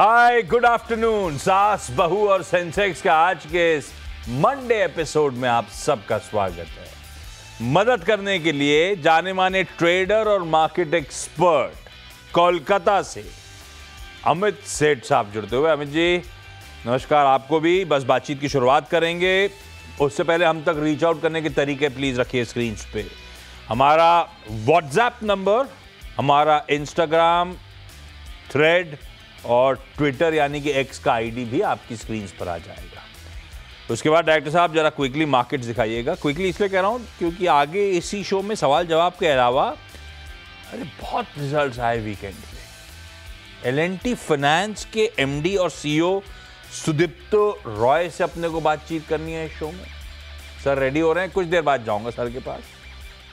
हाय good afternoon. सास बहू और सेंसेक्स का आज के इस मंडे एपिसोड में आप सबका स्वागत है। मदद करने के लिए जाने माने ट्रेडर और मार्केट एक्सपर्ट कोलकाता से अमित सेठ साहब जुड़ते हुए। अमित जी नमस्कार आपको भी। बस बातचीत की शुरुआत करेंगे, उससे पहले हम तक रीच आउट करने के तरीके प्लीज़ रखिए स्क्रीन पे। हमारा व्हाट्सएप नंबर, हमारा इंस्टाग्राम, थ्रेड और ट्विटर यानी कि एक्स का आईडी भी आपकी स्क्रीन पर आ जाएगा। उसके बाद डायरेक्टर साहब जरा क्विकली मार्केट्स दिखाइएगा। क्विकली इसलिए कह रहा हूँ क्योंकि आगे इसी शो में सवाल जवाब के अलावा अरे बहुत रिजल्ट्स आए वीकेंड में। एल&टी फाइनेंस के एमडी और सीईओ सुदीप्त रॉय से अपने को बातचीत करनी है इस शो में। सर रेडी हो रहे हैं? कुछ देर बाद जाऊँगा सर के पास।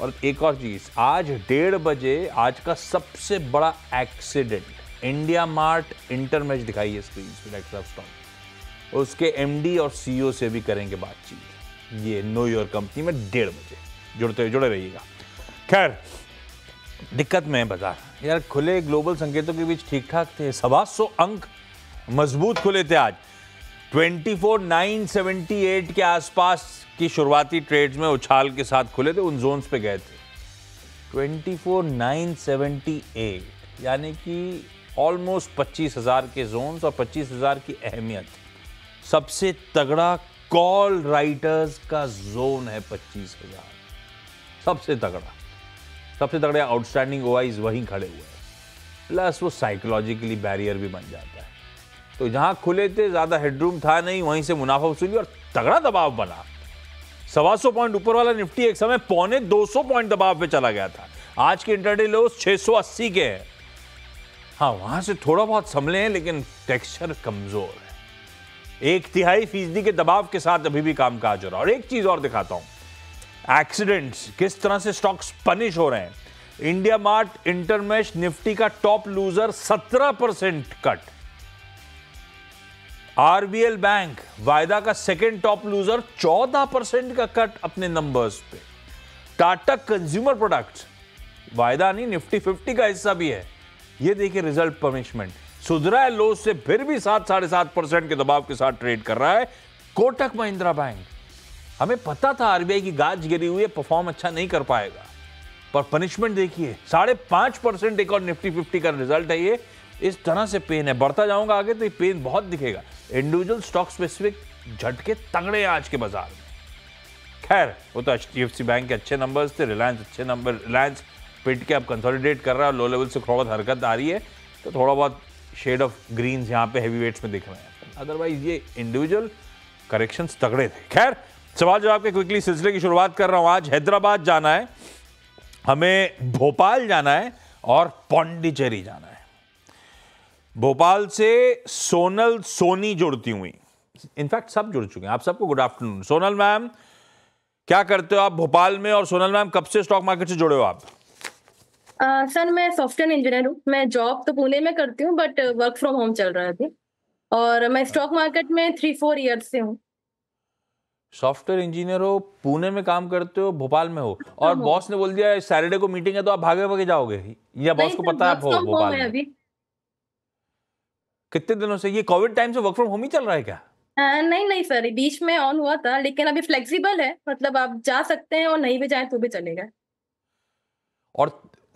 और एक और चीज़, आज 1:30 बजे आज का सबसे बड़ा एक्सीडेंट इंडिया मार्ट इंटरमेश दिखाई स्क्रीन पर। उसके एमडी और सीईओ से भी करेंगे बातचीत, ये नो योर कंपनी में 1:30 बजे। जुड़े रहिएगा। खैर दिक्कत में बाजार यार, खुले ग्लोबल संकेतों के बीच ठीक ठाक थे। 725 अंक मजबूत खुले थे आज। 24,978 के आसपास की शुरुआती ट्रेड्स में उछाल के साथ खुले थे, उन जोन्स पे गए थे। 24,978 यानी कि ऑलमोस्ट 25,000 के जोन्स और 25,000 की अहमियत। सबसे तगड़ा कॉल राइटर्स का जोन है 25,000, सबसे तगड़ा। आउटस्टैंडिंग ओआईज वहीं खड़े हुए हैं, प्लस वो साइकोलॉजिकली बैरियर भी बन जाता है। तो जहां खुले थे ज़्यादा हेडरूम था नहीं, वहीं से मुनाफा वसूली और तगड़ा दबाव बना। 125 पॉइंट ऊपर वाला निफ्टी एक समय 250 पॉइंट दबाव पे चला गया था। आज के इंटरडे लोस 680 के हैं। हाँ वहाँ से थोड़ा बहुत संभले हैं, लेकिन टेक्सचर कमज़ोर है। 1/3% के दबाव के साथ अभी भी कामकाज हो रहा है। और एक चीज़ और दिखाता हूँ, एक्सीडेंट्स किस तरह से स्टॉक्स पनिश हो रहे हैं। इंडिया मार्ट इंटरमेश निफ्टी का टॉप लूजर 17% कट। आरबीएल बैंक वायदा का सेकेंड टॉप लूजर 14% का कट अपने नंबर्स पे। टाटा कंज्यूमर प्रोडक्ट्स, वायदा नहीं निफ्टी 50 का हिस्सा भी है। ये देखिए रिजल्ट पनिशमेंट, सुधरा है लोस से फिर भी 7-7.5% के दबाव के साथ ट्रेड कर रहा है। कोटक महिंद्रा बैंक, हमें पता था आरबीआई की गाज गिरी हुई है, परफॉर्म अच्छा नहीं कर पाएगा, पर पनिशमेंट देखिए 5.5% एक और निफ्टी 50 का रिजल्ट है। ये इस तरह से पेन है, बढ़ता जाऊंगा आगे तो ये पेन बहुत दिखेगा। इंडिविजुअल स्टॉक स्पेसिफिक झटके तगड़े हैं आज के बाजार में। खैर वो तो एचडीएफसी बैंक के अच्छे नंबर्स थे, रिलायंस पिट के अब कंसोलिडेट कर रहा है, लो लेवल से थोड़ा बहुत हरकत आ रही है, तो थोड़ा बहुत शेड ऑफ ग्रीन्स यहाँ पे हैवी वेट्स में दिख रहे हैं। अदरवाइज ये इंडिविजुअल करेक्शंस तगड़े थे। खैर सवाल जवाब के क्विकली सिलसिले की शुरुआत कर रहा हूँ। आज हैदराबाद जाना है हमें, भोपाल जाना है और पौंडीचेरी जाना है। भोपाल से सोनल सोनी जुड़ती हुई, इनफैक्ट सब जुड़ चुके हैं। आप सबको गुड आफ्टरनून। सोनल मैम क्या करते हो आप भोपाल में, और सोनल मैम कब से स्टॉक मार्केट से जुड़े हो आप? सर मैं सॉफ्टवेयर इंजीनियर हूँ। मैं जॉब तो पुणे में करती हूँ, बट वर्क फ्रॉम होम चल रहा है अभी, और मैं स्टॉक मार्केट में 3-4 इयर्स से हूँ। सॉफ्टवेयर इंजीनियर हो, पुणे में काम करते हो, भोपाल में हो, और बॉस ने बोल दिया सैटरडे को मीटिंग है तो आप भागे जाओगे, या बॉस को पता है आप हो भोपाल में? अभी कितने दिनों से ये कोविड टाइम से वर्क फ्रॉम होम ही चल रहा है क्या? नहीं सर, बीच में ऑन हुआ था, लेकिन अभी फ्लेक्सिबल है, मतलब आप जा सकते हैं और नहीं भी जाए तो भी चलेगा। और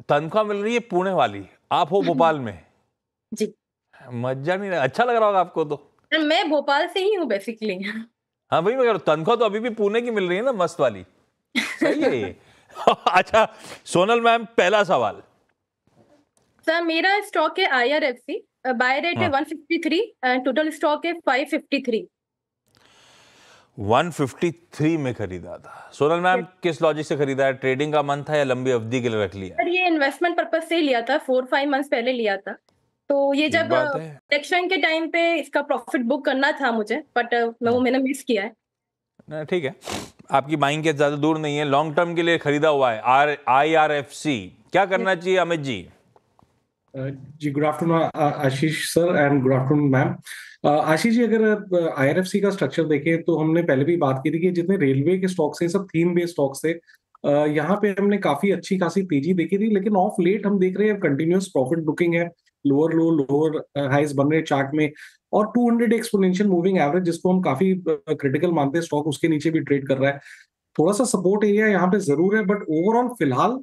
तनख्वाह मिल रही है पुणे वाली, आप हो भोपाल में? जी। मजा नहीं, अच्छा लग रहा होगा आपको तो? मैं भोपाल से ही हूँ बेसिकली। हाँ भाई, मगर तनख्वाह तो अभी भी पुणे की मिल रही है ना, मस्त वाली, सही है ये। अच्छा सोनल मैम पहला सवाल। सर मेरा स्टॉक है आईआरएफसी, बाय रेट है 153 एंड टोटल स्टॉक है 553। 153 में खरीदा था। सोनल मैम किस लॉजिक से खरीदा है, ट्रेडिंग का मन था या लंबी अवधि के लिए रख लिया? सर ये इन्वेस्टमेंट पर्पस से लिया था, 4-5 मंथ्स पहले लिया था। तो ये जब इलेक्शन के टाइम पे इसका प्रॉफिट बुक करना था मुझे, बट मैंने मिस किया है। ना ठीक है, आपकी बाइंग के ज्यादा दूर नहीं है, लॉन्ग टर्म के लिए खरीदा हुआ है। आईआरएफसी क्या करना चाहिए अमित जी? जी good afternoon Ashish sir and good afternoon ma'am. Ashish ji अगर आईआरएफसी का स्ट्रक्चर देखें तो हमने पहले भी बात की थी कि जितने रेलवे के स्टॉक्स हैं सब थीम बेस्ड स्टॉक्स है। यहाँ पे हमने काफी अच्छी खासी तेजी देखी थी, लेकिन ऑफ लेट हम देख रहे हैं कंटिन्यूअस प्रॉफिट बुकिंग है। लोअर लो लोअर हाइज बन रहे चार्ट में, और 200 एक्सपोनेंशियल मूविंग एवरेज जिसको हम काफी क्रिटिकल मानते हैं, स्टॉक उसके नीचे भी ट्रेड कर रहा है। थोड़ा सा सपोर्ट एरिया यहाँ पे जरूर है, बट ओवरऑल फिलहाल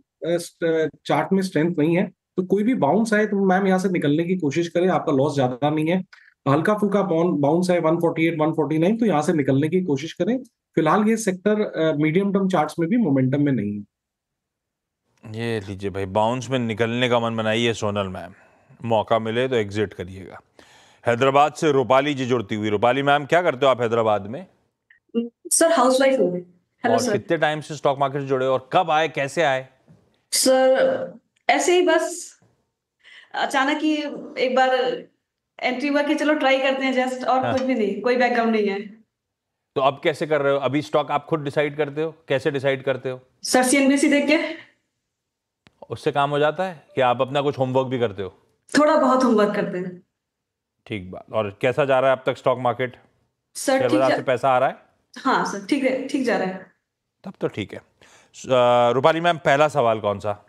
चार्ट में स्ट्रेंथ नहीं है। तो कोई भी बाउंस आए तो मैम यहाँ से निकलने की कोशिश करें, आपका लॉस ज्यादा नहीं है, हल्का फुल्का बाउंस है 148 149, तो यहाँ से निकलने की कोशिश करें। फिलहाल ये सेक्टर मीडियम टर्म चार्ट्स में भी मोमेंटम में नहीं है। ये लीजिए भाई, बाउंस में निकलने का मन बनाइए सोनल मैम, मौका मिले तो एग्जिट करिएगा। हैदराबाद से रूपाली जी जुड़ती हुई। रूपाली मैम, क्या करते हो आप हैदराबाद में? सर हाउसवाइफ हूं मैं। हेलो सर, कितने टाइम से स्टॉक मार्केट जुड़े और कब आए, कैसे आए? सर ऐसे ही बस अचानक ही एक बार एंट्री हुआ कि चलो ट्राई करते हैं जस्ट, और हाँ। कुछ भी नहीं, कोई बैकग्राउंड नहीं है। तो अब कैसे कर रहे हो अभी स्टॉक, आप खुद डिसाइड करते हो? कैसे डिसाइड करते हो? सर सीएनबीसी देख के उससे काम हो जाता है कि आप अपना कुछ होमवर्क भी करते हो? थोड़ा बहुत होमवर्क करते हैं। ठीक बात। और कैसा जा रहा है अब तक स्टॉक मार्केट? सर ठीक है, पैसा आ रहा है? हाँ सर ठीक है, ठीक जा रहा है। तब तो ठीक है। रूपाली मैम, पहला सवाल कौन सा?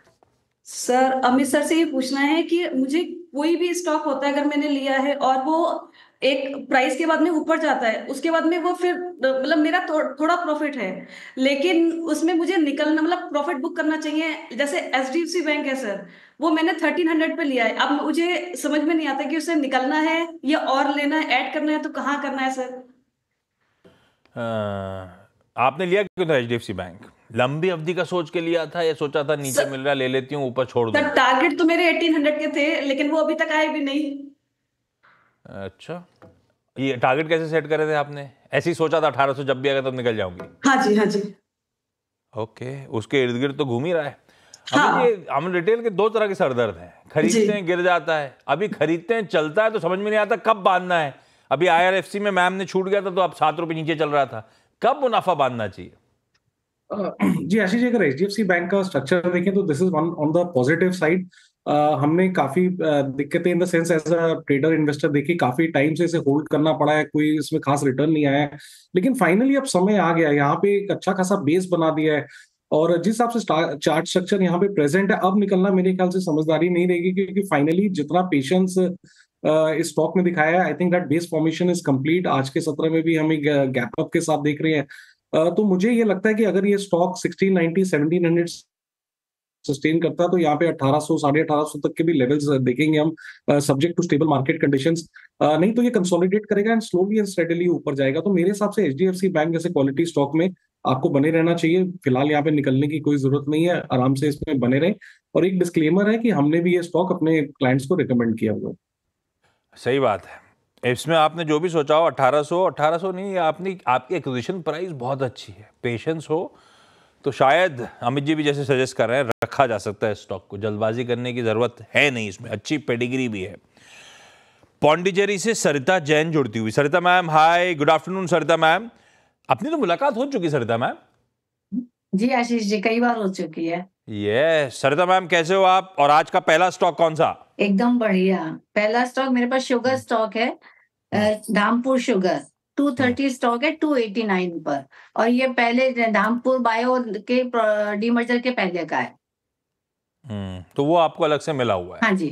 सर अमित सर से ये पूछना है कि मुझे कोई भी स्टॉक होता है, अगर मैंने लिया है और वो एक प्राइस के बाद में ऊपर जाता है, उसके बाद में वो फिर मतलब मेरा थोड़ा प्रॉफिट है, लेकिन उसमें मुझे निकलना मतलब प्रॉफिट बुक करना चाहिए। जैसे एचडीएफसी बैंक है सर, वो मैंने 1300 पे लिया है, अब मुझे समझ में नहीं आता कि उसे निकलना है या और लेना है, ऐड करना है, तो कहाँ करना है सर? आपने लिया क्यों था एचडीएफसी बैंक? लंबी अवधि का सोच के लिया था या सोचा था नीचे मिल रहा ले लेती हूँ ऊपर छोड़ दूँ? टारगेट तो मेरे 1800 के थे, लेकिन वो अभी तक आए भी नहीं। अच्छा, ये टारगेट कैसे सेट करे थे आपने? ऐसे ही सोचा था 1800 जब भी आएगा तब निकल जाऊंगी? हाँ जी, हाँ जी। ओके, उसके इर्द गिर्द तो घूम ही रहा है। हाँ। ये हम रिटेल के दो तरह के सरदर्द हैं, खरीदते हैं गिर जाता है, अभी खरीदते हैं चलता है तो समझ में नहीं आता कब बांधना है। अभी आईआरएफसी में मैम ने छूट गया था तो अब 7 रुपए नीचे चल रहा था, कब मुनाफा बांधना चाहिए? जी आशीष, अगर एचडीएफसी बैंक का स्ट्रक्चर देखें तो this is one on the positive side. हमने काफी दिक्कतें in the sense as a trader investor देखी, काफी टाइम से इसे होल्ड करना पड़ा है, कोई इसमें खास रिटर्न नहीं आया है, लेकिन फाइनली अब समय आ गया। यहाँ पे एक अच्छा खासा बेस बना दिया है और जिस हिसाब से चार्ट स्ट्रक्चर यहाँ पे प्रेजेंट है, अब निकलना मेरे ख्याल से समझदारी नहीं रहेगी, क्योंकि फाइनली जितना पेशेंस इस स्टॉक में दिखाया है, I think that base formation is complete. आज के सत्र में भी हम एक गैप अप के साथ देख रहे हैं, तो मुझे ये लगता है कि अगर ये स्टॉक 1690 1700 सस्टेन करता तो यहाँ पे 1800 1850 तक के भी लेवल्स देखेंगे हम, subject to stable market conditions. नहीं तो ये कंसोलिडेट करेगा एंड स्लोली एंड स्टेडली ऊपर जाएगा। तो मेरे हिसाब से एचडीएफसी बैंक जैसे क्वालिटी स्टॉक में आपको बने रहना चाहिए। फिलहाल यहाँ पे निकलने की कोई जरूरत नहीं है, आराम से इसमें बने रहें। और एक डिस्क्लेमर है कि हमने भी ये स्टॉक अपने क्लाइंट्स को रिकमेंड किया हुआ। सही बात है, इसमें आपने जो भी सोचा हो 1800 नहीं, आपने आपकी एक्विजिशन प्राइस बहुत अच्छी है, पेशेंस हो तो शायद अमित जी भी जैसे सजेस्ट कर रहे हैं रखा जा सकता है स्टॉक को, जल्दबाजी करने की जरूरत है नहीं, इसमें अच्छी पेडिग्री भी है। पौंडीचेरी से सरिता जैन जुड़ती हुई। Sarita ma'am hi, good afternoon Sarita ma'am. अपनी तो मुलाकात हो चुकी सरिता मैम? जी आशीष जी, कई बार हो चुकी है। ये सरिता मैम कैसे हो आप, और आज का पहला स्टॉक कौन सा? एकदम बढ़िया, पहला स्टॉक मेरे पास शुगर स्टॉक है, धामपुर शुगर 230 स्टॉक है 289 पर, और ये पहले धामपुर बायो के डीमर्जर के पहले का है। तो वो आपको अलग से मिला हुआ है? हाँ जी।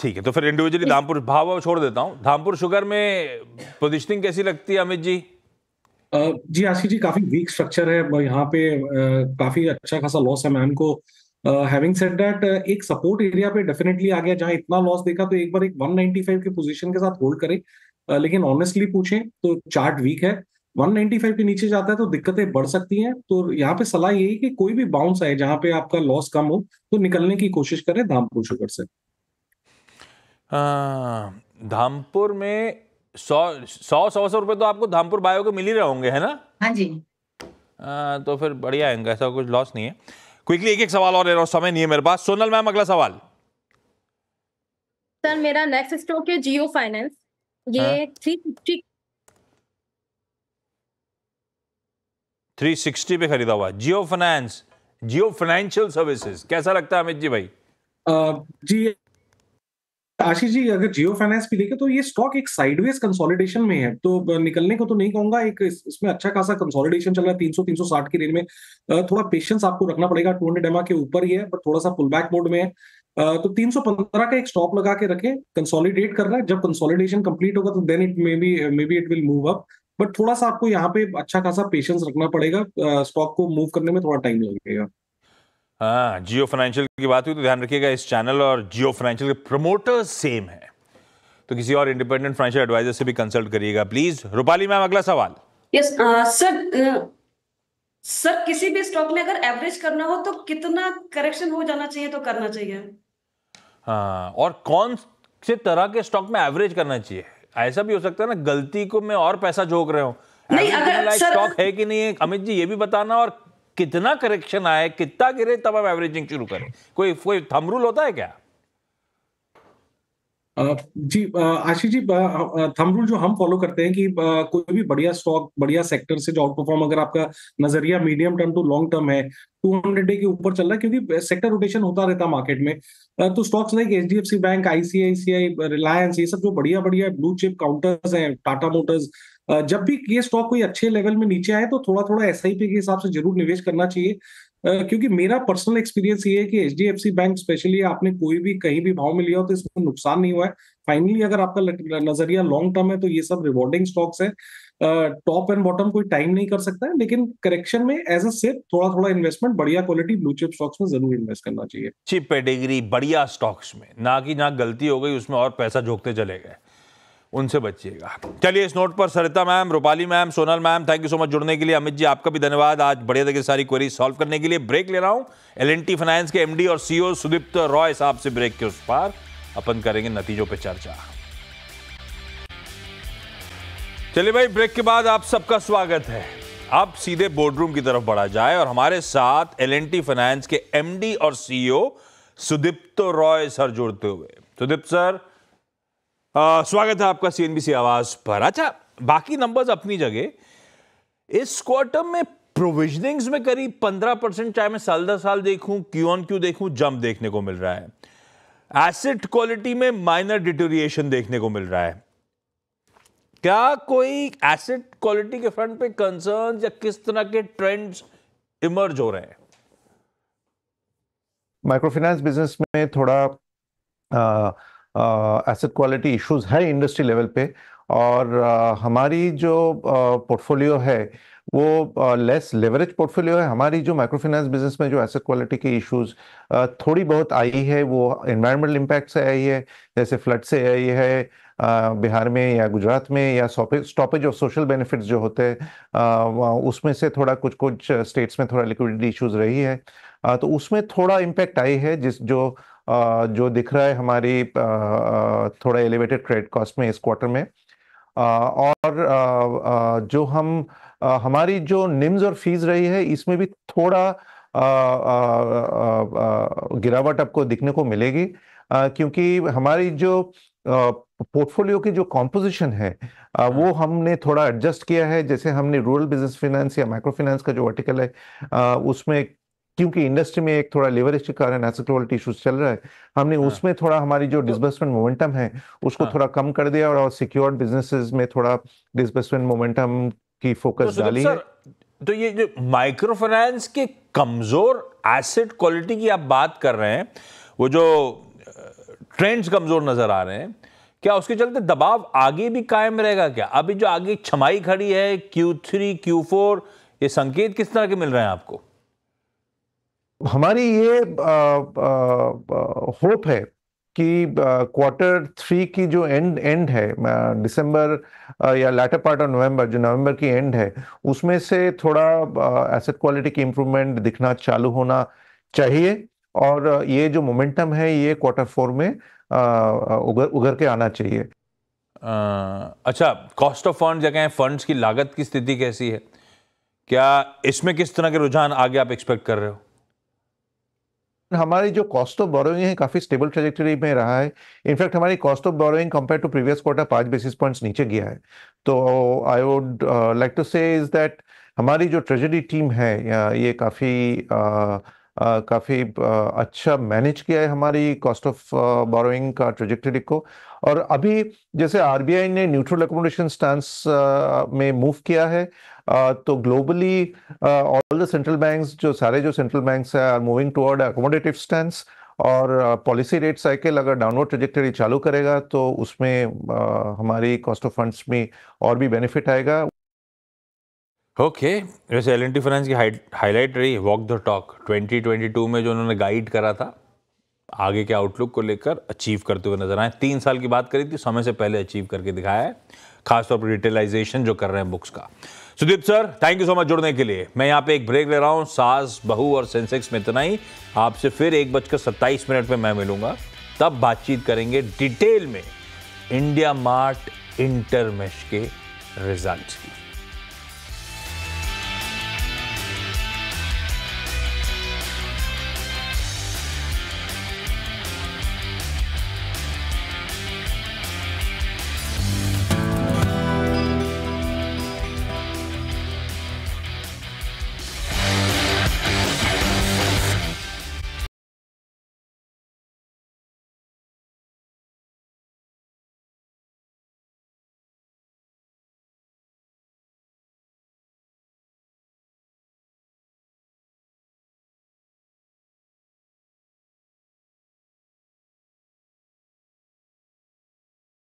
ठीक है, तो फिर इंडिविजुअली धामपुर भाव छोड़ देता हूँ। धामपुर शुगर में पोजीशनिंग कैसी लगती है अमित जी? जी आशीष जी, काफी वीक स्ट्रक्चर है यहाँ पे, काफी अच्छा खासा लॉस है मैम को। हैविंग सेड दैट, एक सपोर्ट एरिया पे डेफिनेटली आ गया, जहाँ इतना लॉस देखा तो एक बार एक 195 के पोजीशन के साथ होल्ड करें, लेकिन ऑनेस्टली पूछें तो चार्ट वीक है। 195 के नीचे जाता है तो दिक्कतें बढ़ सकती हैं, तो यहाँ पे सलाह यही कि कोई भी बाउंस आए जहाँ पे आपका लॉस कम हो तो निकलने की कोशिश करें धामपुर शुगर से। धामपुर में 100 रुपए तो आपको धामपुर बायो के मिल ही रहे होंगे, है ना? हाँ जी। तो फिर बढ़िया है, ऐसा कुछ लॉस नहीं है। क्विकली एक एक सवाल और ले रहा हूँ, समय नहीं है मेरे पास। सोनल मैम अगला सवाल। सर मेरा नेक्स्ट स्टॉक है जियो फाइनेंस, ये 360 पे खरीदा हुआ Jio finance, Jio financial services. कैसा लगता है अमित जी भाई? जी आशीष जी, अगर जियो फाइनेंस भी देखें तो ये स्टॉक एक साइडवेज कंसोलिडेशन में है, तो निकलने को तो नहीं कहूंगा। एक इसमें अच्छा खासा कंसोलिडेशन चल रहा है 300-360 की रेंज में। थोड़ा पेशेंस आपको रखना पड़ेगा, 200 एमए के ऊपर ही है, पर थोड़ा सा पुल बैक मोड में है। तो 315 का एक स्टॉप लगा के रखें, कंसोलिडेट कर रहा है, जब कंसोलिडेशन कंप्लीट होगा तो then it may be it will move up, but थोड़ा सा आपको यहाँ पे अच्छा खासा पेशेंस रखना पड़ेगा, स्टॉक को मूव करने में थोड़ा टाइम लगेगा। हाँ, जियो फाइनेंशियल की बात हुई तो ध्यान रखिएगा, इस चैनल और जियो फाइनेंशियल के प्रमोटर्स सेम है, तो किसी और इंडिपेंडेंट फाइनेंशियल एडवाइजर से भी कंसल्ट करिएगा प्लीज। रूपाली मैम, अगला सवाल। यस सर, किसी भी स्टॉक में अगर एवरेज करना हो तो कितना करेक्शन हो जाना चाहिए तो करना चाहिए? हाँ, और कौन से तरह के स्टॉक में एवरेज करना चाहिए? ऐसा भी हो सकता है ना गलती को मैं और पैसा जोक रहे हूँ, स्टॉक है कि नहीं है, अमित जी ये भी बताना, और कितना करेक्शन आए, कितना गिरे तब आप एवरेजिंग शुरू करें। कोई थंब रूल होता है क्या? जी आशीष जी, थंब रूल जो हम फॉलो करते हैं कि कोई भी बढ़िया स्टॉक, बढ़िया सेक्टर से जो आउट परफॉर्म, अगर आपका नजरिया medium term to long term है, 200 डे के ऊपर चल रहा है, क्योंकि सेक्टर रोटेशन होता रहता है मार्केट में, तो stocks like HDFC bank, ICICI, Reliance, ये सब जो बढ़िया बढ़िया ब्लू चिप काउंटर्स हैं, टाटा मोटर्स, जब भी ये स्टॉक कोई अच्छे लेवल में नीचे आए तो थोड़ा थोड़ा SIP के हिसाब से जरूर निवेश करना चाहिए। क्योंकि मेरा पर्सनल एक्सपीरियंस ये है कि HDFC बैंक स्पेशली आपने कोई भी कहीं भी भाव में लिया हो तो इसमें नुकसान नहीं हुआ है। फाइनली अगर आपका नजरिया लॉन्ग टर्म है तो ये सब रिवॉर्डिंग स्टॉक्स है, टॉप एंड बॉटम कोई टाइम नहीं कर सकता है, लेकिन करेक्शन में एज अ सेफ थोड़ा थोड़ा इन्वेस्टमेंट बढ़िया क्वालिटी ब्लू चिप स्टॉक्स में जरूर इन्वेस्ट करना चाहिए। चिप पेडिग्री बढ़िया स्टॉक्स में, ना कि ना गलती हो गई उसमें और पैसा झोंकते चले गए, उनसे बचिएगा। चलिए इस नोट पर Sarita ma'am, Rupali ma'am, Sonal ma'am, thank you so much जुड़ने के लिए। अमित जी आपका भी धन्यवाद आज बढ़िया तरीके से सारी क्वेरी सॉल्व करने के लिए। ब्रेक ले रहा हूँ, L&T फाइनेंस के MD और CEO सुदीप्त रॉय साहब से। ब्रेक के उस पार अपन करेंगे नतीजों पर चर्चा। चलिए भाई, ब्रेक के बाद आप सबका स्वागत है। आप सीधे बोर्डरूम की तरफ बढ़ा जाए और हमारे साथ L&T फाइनेंस के MD और CEO सुदीप्त रॉय सर जुड़ते हुए। सुदीप्त सर स्वागत है आपका CNBC आवाज पर। अच्छा, बाकी नंबर्स अपनी जगह, इस क्वार्टर में प्रोविजनिंग्स में करीब 15%, चाहे मैं साल दर साल देखूं, क्यू ऑन क्यू देखूं, जंप देखने को मिल रहा है। एसेट क्वालिटी में माइनर डिटोरिएशन देखने को मिल रहा है। क्या कोई एसेट क्वालिटी के फ्रंट पे कंसर्न्स या किस तरह के ट्रेंड्स इमर्ज हो रहे हैं? माइक्रोफाइनेंस बिजनेस में थोड़ा एसेट क्वालिटी इश्यूज है इंडस्ट्री लेवल पे, और हमारी जो पोर्टफोलियो है वो लेस लेवरेज पोर्टफोलियो है। हमारी जो माइक्रोफाइनेंस बिजनेस में जो एसेट क्वालिटी के इश्यूज थोड़ी बहुत आई है, वो एनवायरमेंटल इम्पैक्ट से आई है, जैसे फ्लड से आई है बिहार में या गुजरात में, या स्टॉपेज ऑफ सोशल बेनिफिट्स जो होते हैं उसमें से थोड़ा कुछ स्टेट्स में थोड़ा लिक्विडिटी इश्यूज रही है, तो उसमें थोड़ा इम्पैक्ट आई है, जो दिख रहा है हमारी थोड़ा एलिवेटेड क्रेडिट कॉस्ट में इस क्वार्टर में। और जो हमारी जो निम्स और फीस रही है इसमें भी थोड़ा गिरावट आपको दिखने को मिलेगी, क्योंकि हमारी जो पोर्टफोलियो की जो कॉम्पोजिशन है वो हमने थोड़ा एडजस्ट किया है। जैसे हमने रूरल बिजनेस फाइनेंस या माइक्रो फाइनेंस का जो वर्टिकल है उसमें, क्योंकि इंडस्ट्री में एक थोड़ा लेवरेज के कारण एसेट क्वालिटी इश्यूज चल रहा है, हमने उसमें थोड़ा हमारी जो डिसबर्समेंट मोमेंटम है उसको थोड़ा कम कर दिया, और सिक्योर्ड बिजनेसेस में थोड़ा डिसबर्समेंट मोमेंटम की फोकस डाली है। तो ये जो माइक्रो फाइनेंस के कमजोर एसेट क्वालिटी की आप बात कर रहे हैं, वो जो ट्रेंड्स कमजोर नजर आ रहे हैं, क्या उसके चलते दबाव आगे भी कायम रहेगा? क्या अभी जो आगे छमाही खड़ी है, Q3, Q4, ये संकेत किस तरह के मिल रहे हैं आपको? हमारी ये होप है कि Q3 की जो एंड है, दिसंबर या लेटर पार्ट ऑफ नवंबर, जो नवंबर की एंड है उसमें से थोड़ा एसेट क्वालिटी की इम्प्रूवमेंट दिखना चालू होना चाहिए, और ये जो मोमेंटम है ये Q4 में उगर के आना चाहिए। अच्छा, कॉस्ट ऑफ फंड्स या कहें फंड्स की लागत की स्थिति कैसी है? क्या इसमें किस तरह के रुझान आगे आप एक्सपेक्ट कर रहे हो? हमारी जो कॉस्ट ऑफ बोरोइंग है काफी स्टेबल ट्रैजेक्टरी में रहा है। इनफैक्ट हमारी cost of borrowing compare to previous quarter 5 basis points नीचे गया है। तो I would like to say is that हमारी जो ट्रेजरी टीम है ये काफ़ी अच्छा मैनेज किया है हमारी कॉस्ट ऑफ बोरोइंग का ट्रेजेक्टरी को। और अभी जैसे RBI ने न्यूट्रल अकोमोडेशन स्टांस में मूव किया है, तो globally all the central banks, जो सारे सेंट्रल बैंक्स हैं, are moving toward accommodative stance, और पॉलिसी रेट साइकिल अगर डाउनवर्ड ट्रेजेक्टरी चालू करेगा तो उसमें हमारी कॉस्ट ऑफ फंड्स में और भी बेनिफिट आएगा। ओके, वैसे एल&टी फाइनेंस की हाईलाइट रही वॉक द टॉक 2022 में जो उन्होंने गाइड करा था आगे के आउटलुक को लेकर अचीव करते हुए नजर आए। 3 साल की बात करी थी, समय से पहले अचीव करके दिखाया है, खासतौर पर रिटेलाइजेशन जो कर रहे हैं बुक्स का। Sudeep sir, thank you so much जुड़ने के लिए। मैं यहाँ पे एक ब्रेक ले रहा हूँ। सास, बहू और सेंसेक्स में इतना ही। आपसे फिर 1:27 पर मैं मिलूंगा, तब बातचीत करेंगे डिटेल में इंडिया मार्ट इंटरमेश के रिजल्ट की।